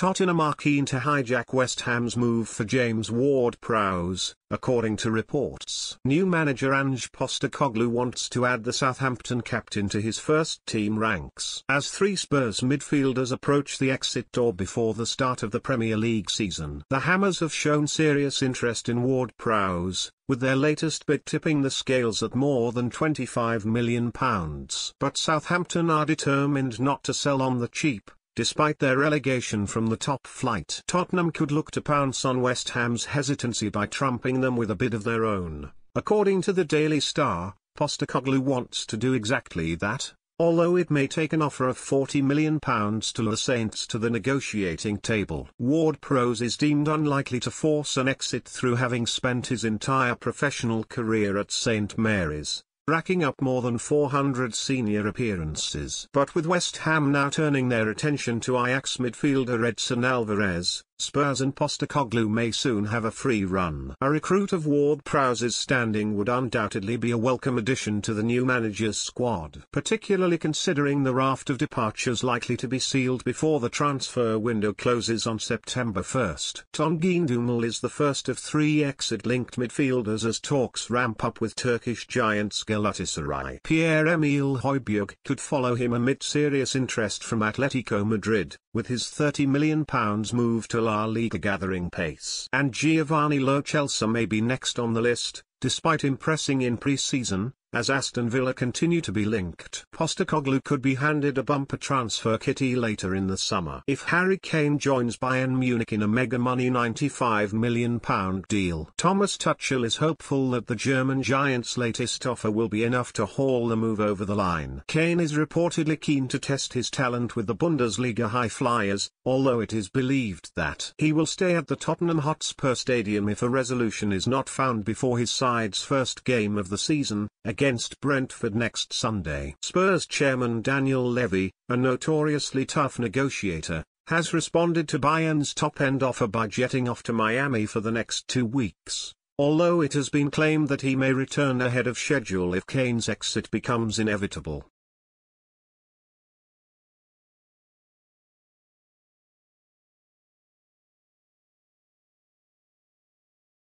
Tottenham are keen to hijack West Ham's move for James Ward-Prowse, according to reports. New manager Ange Postecoglou wants to add the Southampton captain to his first-team ranks. As three Spurs midfielders approach the exit door before the start of the Premier League season, the Hammers have shown serious interest in Ward-Prowse, with their latest bid tipping the scales at more than £25 million. But Southampton are determined not to sell on the cheap, despite their relegation from the top flight. Tottenham could look to pounce on West Ham's hesitancy by trumping them with a bid of their own. According to the Daily Star, Postecoglou wants to do exactly that, although it may take an offer of £40 million to lure Saints to the negotiating table. Ward-Prowse is deemed unlikely to force an exit through having spent his entire professional career at St Mary's, racking up more than 400 senior appearances. But with West Ham now turning their attention to Ajax midfielder Edson Alvarez, Spurs and Postecoglou may soon have a free run. A recruit of Ward-Prowse's standing would undoubtedly be a welcome addition to the new manager's squad, particularly considering the raft of departures likely to be sealed before the transfer window closes on September 1st. Tanguy Ndombele is the first of three exit-linked midfielders as talks ramp up with Turkish giants Galatasaray. Pierre Emil Højbjerg could follow him amid serious interest from Atletico Madrid, with his £30 million move to La Liga gathering pace. And Giovanni Lo Celso may be next on the list, despite impressing in pre-season, as Aston Villa continue to be linked. Postecoglou could be handed a bumper transfer kitty later in the summer. If Harry Kane joins Bayern Munich in a mega-money £95 million deal, Thomas Tuchel is hopeful that the German giant's latest offer will be enough to haul the move over the line. Kane is reportedly keen to test his talent with the Bundesliga high flyers, although it is believed that he will stay at the Tottenham Hotspur Stadium if a resolution is not found before his side's first game of the season, against Brentford next Sunday. Spurs chairman Daniel Levy, a notoriously tough negotiator, has responded to Bayern's top-end offer by jetting off to Miami for the next 2 weeks, although it has been claimed that he may return ahead of schedule if Kane's exit becomes inevitable.